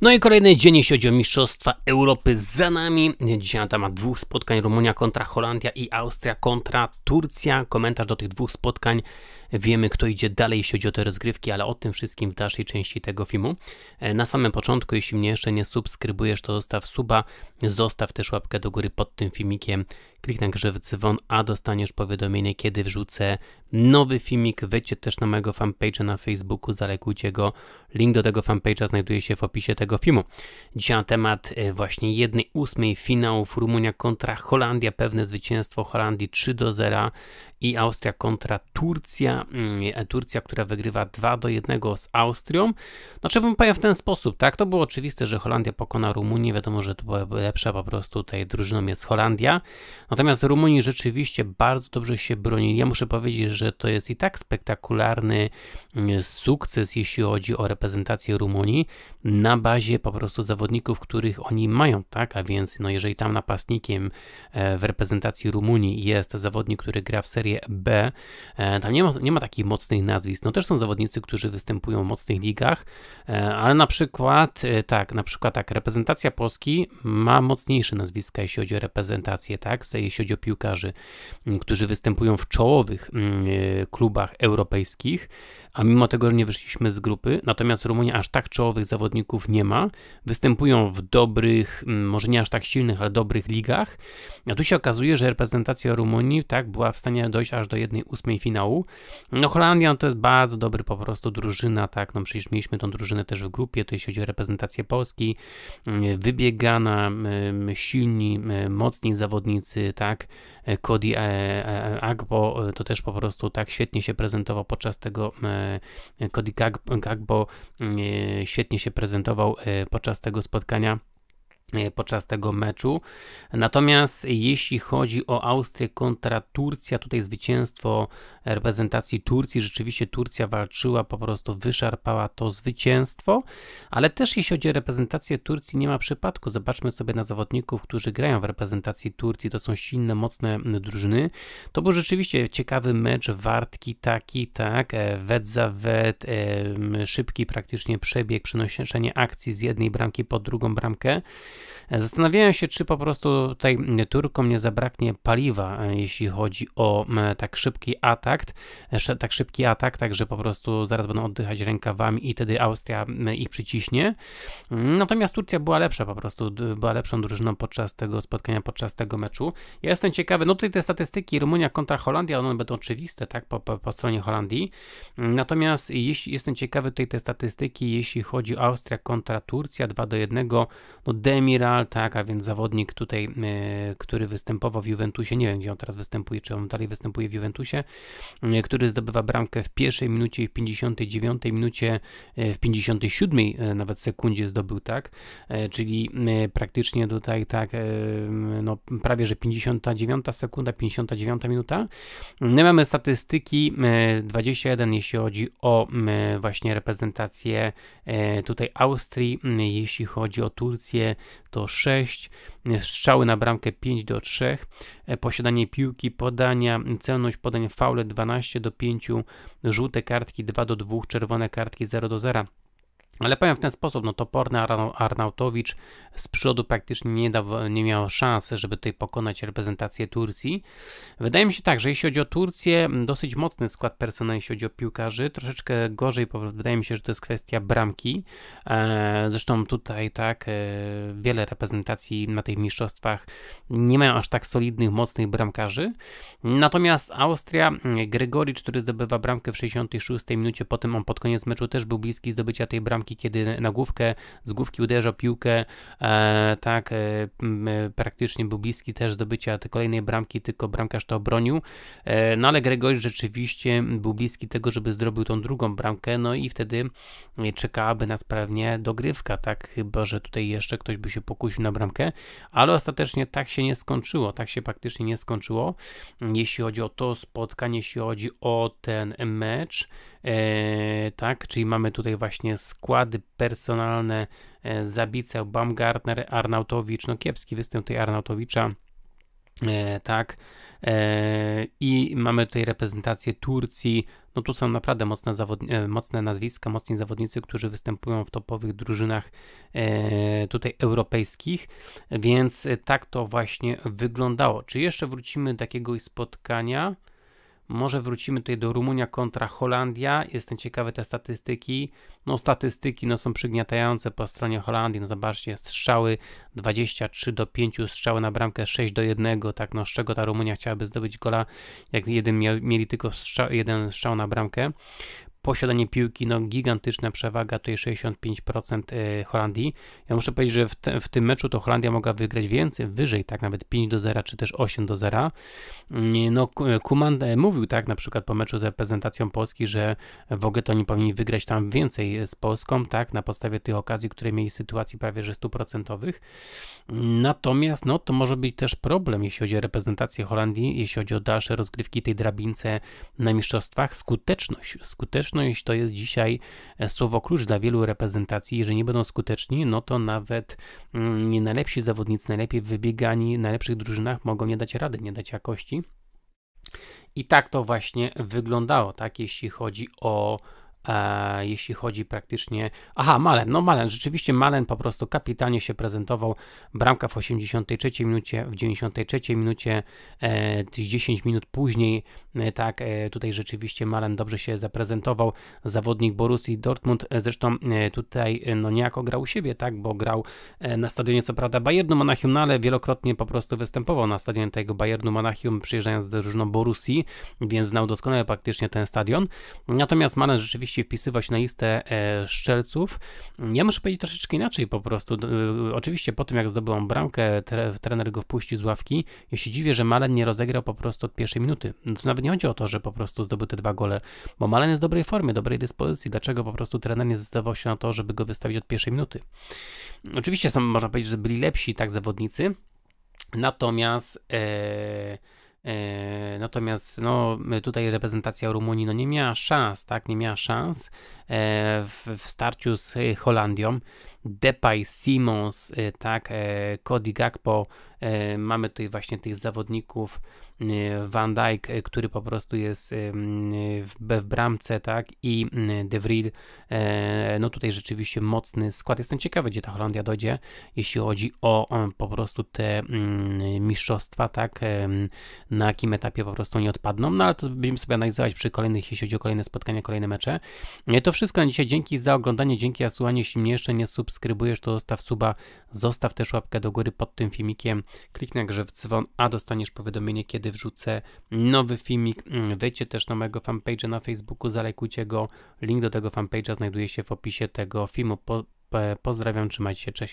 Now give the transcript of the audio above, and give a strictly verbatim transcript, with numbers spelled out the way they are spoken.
No i kolejny dzień, jeśli chodzi o Mistrzostwa Europy, za nami. Dzisiaj na temat dwóch spotkań: Rumunia kontra Holandia i Austria kontra Turcja. Komentarz do tych dwóch spotkań. Wiemy, kto idzie dalej, jeśli chodzi o te rozgrywki, ale o tym wszystkim w dalszej części tego filmu. Na samym początku, jeśli mnie jeszcze nie subskrybujesz, to zostaw suba, zostaw też łapkę do góry pod tym filmikiem, kliknij grzew dzwon, a dostaniesz powiadomienie, kiedy wrzucę nowy filmik. Wejdźcie też na mojego fanpage'a na Facebooku, zalekujcie go. Link do tego fanpage'a znajduje się w opisie tego filmu. Dzisiaj na temat właśnie jednej ósmej finałów: Rumunia kontra Holandia, pewne zwycięstwo Holandii trzy do zera, i Austria kontra Turcja. Turcja, która wygrywa dwa do jednego z Austrią. Znaczy, bym powiedział w ten sposób, tak? To było oczywiste, że Holandia pokona Rumunię. Wiadomo, że to była lepsza po prostu tutaj drużyną jest Holandia. Natomiast Rumunii rzeczywiście bardzo dobrze się bronili. Ja muszę powiedzieć, że to jest i tak spektakularny sukces, jeśli chodzi o reprezentację Rumunii, na bazie po prostu zawodników, których oni mają, tak? A więc, no, jeżeli tam napastnikiem w reprezentacji Rumunii jest zawodnik, który gra w Serie B, tam nie ma, nie ma takich mocnych nazwisk. No, też są zawodnicy, którzy występują w mocnych ligach, ale na przykład tak, na przykład tak, reprezentacja Polski ma mocniejsze nazwiska, jeśli chodzi o reprezentację, tak, jeśli chodzi o piłkarzy, którzy występują w czołowych klubach europejskich, a mimo tego, że nie wyszliśmy z grupy. Natomiast Rumunia aż tak czołowych zawodników nie ma. Występują w dobrych, może nie aż tak silnych, ale dobrych ligach. A tu się okazuje, że reprezentacja Rumunii, tak, była w stanie dojść aż do jednej ósmej finału. No, Holandia, no, to jest bardzo dobry po prostu drużyna, tak, no przecież mieliśmy tą drużynę też w grupie, to jeśli chodzi o reprezentację Polski, wybiegana, silni, mocni zawodnicy, tak, Cody Gakpo to też po prostu tak świetnie się prezentował podczas tego, Cody Gakpo świetnie się prezentował podczas tego spotkania, podczas tego meczu. Natomiast jeśli chodzi o Austrię kontra Turcja, tutaj zwycięstwo reprezentacji Turcji. Rzeczywiście Turcja walczyła, po prostu wyszarpała to zwycięstwo, ale też jeśli chodzi o reprezentację Turcji, nie ma przypadku. Zobaczmy sobie na zawodników, którzy grają w reprezentacji Turcji. To są silne, mocne drużyny. To był rzeczywiście ciekawy mecz, wartki taki, tak, wet za wet, szybki praktycznie przebieg, przenoszenie akcji z jednej bramki pod drugą bramkę. Zastanawiałem się, czy po prostu tutaj Turkom nie zabraknie paliwa, jeśli chodzi o tak szybki atak, tak szybki atak, także po prostu zaraz będą oddychać rękawami i wtedy Austria ich przyciśnie. Natomiast Turcja była lepsza, po prostu była lepszą drużyną podczas tego spotkania, podczas tego meczu. Ja jestem ciekawy, no tutaj te statystyki Rumunia kontra Holandia, one będą oczywiste, tak, po, po, po stronie Holandii. Natomiast jeśli, jestem ciekawy tutaj te statystyki, jeśli chodzi o Austria kontra Turcja, dwa do jednego, no demi Emiral, tak, a więc zawodnik tutaj, y, który występował w Juventusie, nie wiem, gdzie on teraz występuje, czy on dalej występuje w Juventusie, y, który zdobywa bramkę w pierwszej minucie i w pięćdziesiątej dziewiątej minucie, y, w pięćdziesiątej siódmej y, nawet sekundzie zdobył, tak, y, czyli y, praktycznie tutaj, tak, y, no prawie, że pięćdziesiąta dziewiąta sekunda, pięćdziesiąta dziewiąta minuta. My mamy statystyki y, dwadzieścia jeden, jeśli chodzi o y, właśnie reprezentację y, tutaj Austrii, y, jeśli chodzi o Turcję, to sześć, strzały na bramkę pięć do trzech, posiadanie piłki, podania, celność podań, faule dwanaście do pięciu, żółte kartki dwa do dwóch, czerwone kartki zero do zera. Ale powiem w ten sposób, no toporny Arnautowicz z przodu praktycznie nie, da, nie miał szansy, żeby tutaj pokonać reprezentację Turcji. Wydaje mi się tak, że jeśli chodzi o Turcję, dosyć mocny skład personalny, jeśli chodzi o piłkarzy. Troszeczkę gorzej, wydaje mi się, że to jest kwestia bramki. Zresztą tutaj tak, wiele reprezentacji na tych mistrzostwach nie mają aż tak solidnych, mocnych bramkarzy. Natomiast Austria, Gregorich, który zdobywa bramkę w sześćdziesiątej szóstej minucie, potem on pod koniec meczu też był bliski zdobycia tej bramki, kiedy na główkę, z główki uderza piłkę, e, tak, e, praktycznie był bliski też zdobycia tej kolejnej bramki, tylko bramkarz to obronił, e, no ale Gregorich rzeczywiście był bliski tego, żeby zrobił tą drugą bramkę, no i wtedy czekałaby nas pewnie dogrywka, tak, chyba że tutaj jeszcze ktoś by się pokusił na bramkę, ale ostatecznie tak się nie skończyło, tak się praktycznie nie skończyło, jeśli chodzi o to spotkanie, jeśli chodzi o ten mecz, e, tak, czyli mamy tutaj właśnie skład składy personalne: Zabice, Baumgartner, Arnautowicz, no kiepski występ tej Arnautowicza, e, tak, e, i mamy tutaj reprezentację Turcji, No tu są naprawdę mocne, mocne nazwiska, mocni zawodnicy, którzy występują w topowych drużynach e, tutaj europejskich, więc tak to właśnie wyglądało. Czy jeszcze wrócimy do takiego spotkania? Może wrócimy tutaj do Rumunia kontra Holandia. Jestem ciekawy te statystyki. No statystyki no, są przygniatające po stronie Holandii. No zobaczcie, strzały dwadzieścia trzy do pięciu, strzały na bramkę sześć do jednego. Tak, no z czego ta Rumunia chciałaby zdobyć gola, jak jeden mia mieli tylko strzał, jeden strzał na bramkę. Posiadanie piłki, no gigantyczna przewaga, tutaj sześćdziesiąt pięć procent Holandii. Ja muszę powiedzieć, że w, te, w tym meczu to Holandia mogła wygrać więcej, wyżej, tak, nawet pięć do zera, czy też osiem do zera. No Kuman mówił, tak, na przykład po meczu z reprezentacją Polski, że w ogóle to oni powinni wygrać tam więcej z Polską, tak, na podstawie tych okazji, które mieli sytuacji prawie że stuprocentowych. Natomiast, no to może być też problem, jeśli chodzi o reprezentację Holandii, jeśli chodzi o dalsze rozgrywki tej drabince na mistrzostwach. Skuteczność, skuteczność Skuteczność to jest dzisiaj słowo klucz dla wielu reprezentacji. Jeżeli nie będą skuteczni, no to nawet nie najlepsi zawodnicy, najlepiej wybiegani, najlepszych drużynach mogą nie dać rady, nie dać jakości. I tak to właśnie wyglądało, tak, jeśli chodzi o A jeśli chodzi praktycznie... Aha, Malen, no Malen, rzeczywiście Malen po prostu kapitalnie się prezentował. Bramka w osiemdziesiątej trzeciej minucie, w dziewięćdziesiątej trzeciej minucie, e, dziesięć minut później, e, tak, e, tutaj rzeczywiście Malen dobrze się zaprezentował. Zawodnik Borussii Dortmund, e, zresztą e, tutaj e, no niejako grał u siebie, tak, bo grał e, na stadionie, co prawda, Bayernu Monachium, no, ale wielokrotnie po prostu występował na stadionie tego Bayernu Monachium, przyjeżdżając do różną Borussii, więc znał doskonale praktycznie ten stadion. Natomiast Malen rzeczywiście wpisywał się na listę e, strzelców. Ja muszę powiedzieć troszeczkę inaczej po prostu. E, oczywiście po tym, jak zdobyłam bramkę, tre, trener go wpuścił z ławki. Ja się dziwię, że Malen nie rozegrał po prostu od pierwszej minuty. No to nawet nie chodzi o to, że po prostu zdobył te dwa gole, bo Malen jest w dobrej formie, dobrej dyspozycji. Dlaczego po prostu trener nie zdecydował się na to, żeby go wystawić od pierwszej minuty? Oczywiście są, można powiedzieć, że byli lepsi, tak, zawodnicy. Natomiast e, Natomiast no, tutaj reprezentacja Rumunii no, nie miała szans, tak, nie miała szans w, w starciu z Holandią. Depay, Simons, tak, Cody Gakpo, mamy tutaj właśnie tych zawodników, Van Dijk, który po prostu jest w bramce, tak, i De Vril, no tutaj rzeczywiście mocny skład. Jestem ciekawy, gdzie ta Holandia dojdzie, jeśli chodzi o po prostu te mistrzostwa, tak, na jakim etapie po prostu nie odpadną, no ale to będziemy sobie analizować przy kolejnych, jeśli chodzi o kolejne spotkania, kolejne mecze. To wszystko na dzisiaj, dzięki za oglądanie, dzięki za słuchanie, jeśli mnie jeszcze nie subskrybujesz, to zostaw suba, zostaw też łapkę do góry pod tym filmikiem, kliknij także w dzwon, a dostaniesz powiadomienie, kiedy wrzucę nowy filmik. Wejdźcie też na mojego fanpage'a na Facebooku, zalajkujcie go, link do tego fanpage'a znajduje się w opisie tego filmu. Po, po, pozdrawiam, trzymajcie się, cześć.